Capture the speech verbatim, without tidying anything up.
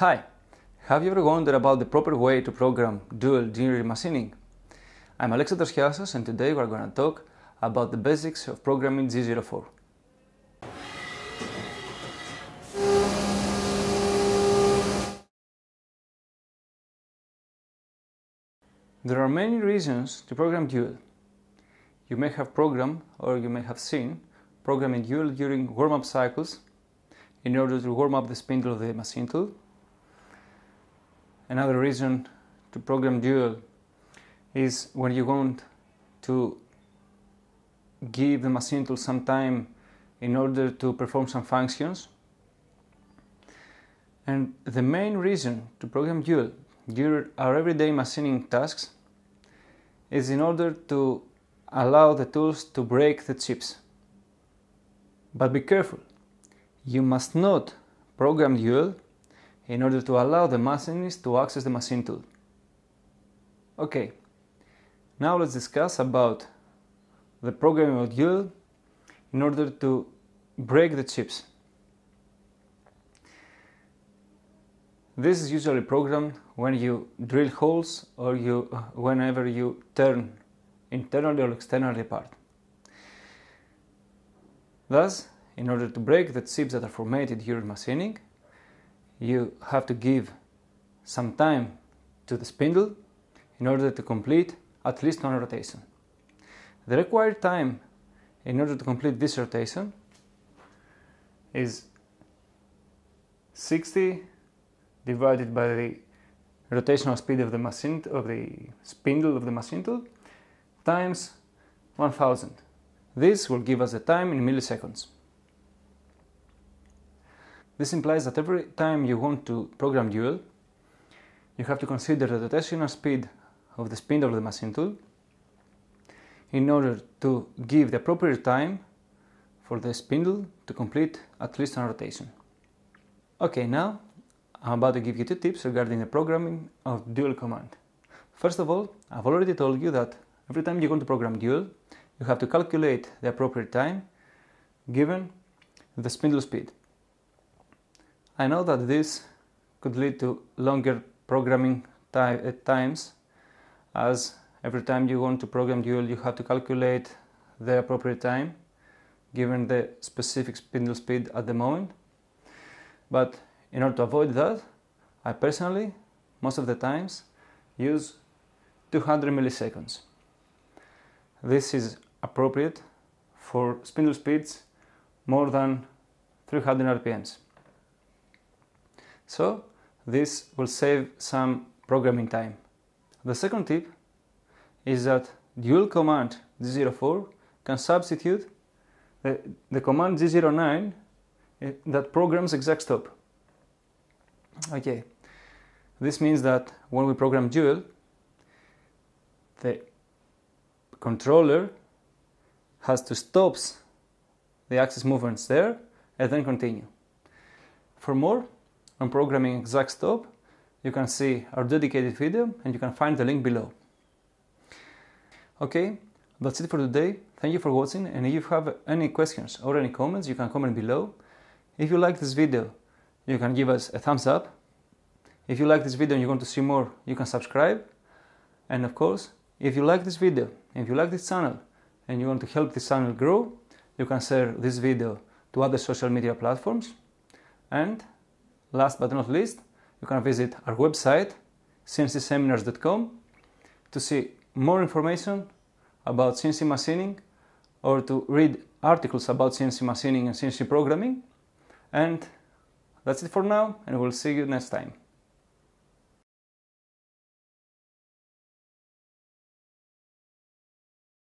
Hi, have you ever wondered about the proper way to program dual linear machining? I'm Alexander Triassos and today we're going to talk about the basics of programming G zero four. There are many reasons to program dual. You may have programmed or you may have seen programming dual during warm-up cycles in order to warm up the spindle of the machine tool. Another reason to program dual is when you want to give the machine tool some time in order to perform some functions. And the main reason to program dual during our everyday machining tasks is in order to allow the tools to break the chips. But be careful, you must not program dual in order to allow the machinist to access the machine tool. Okay, now let's discuss about the programming of dual in order to break the chips. This is usually programmed when you drill holes or you, whenever you turn internally or externally apart. Thus, in order to break the chips that are formatted during machining, you have to give some time to the spindle in order to complete at least one rotation. The required time in order to complete this rotation is sixty divided by the rotational speed of the machine, of the spindle of the machine tool, times one thousand. This will give us the time in milliseconds. This implies that every time you want to program dual, you have to consider the rotational speed of the spindle of the machine tool in order to give the appropriate time for the spindle to complete at least one rotation. Okay, now I'm about to give you two tips regarding the programming of dual command. First of all, I've already told you that every time you want to program dual, you have to calculate the appropriate time given the spindle speed. I know that this could lead to longer programming time at times, as every time you want to program dual you have to calculate the appropriate time given the specific spindle speed at the moment. But in order to avoid that, I personally most of the times use two hundred milliseconds. This is appropriate for spindle speeds more than three hundred R P Ms. So, this will save some programming time. The second tip is that dual command G zero four can substitute the, the command G zero nine that programs exact stop. Okay, this means that when we program dual, the controller has to stop the axis movements there and then continue. For more on programming exact stop, you can see our dedicated video and you can find the link below. Okay, that's it for today. Thank you for watching, and if you have any questions or any comments, you can comment below. If you like this video, you can give us a thumbs up. If you like this video and you want to see more, you can subscribe. And of course, if you like this video, if you like this channel and you want to help this channel grow, you can share this video to other social media platforms. And last but not least, you can visit our website C N C seminars dot com to see more information about C N C machining or to read articles about C N C machining and C N C programming. And that's it for now, and we'll see you next time.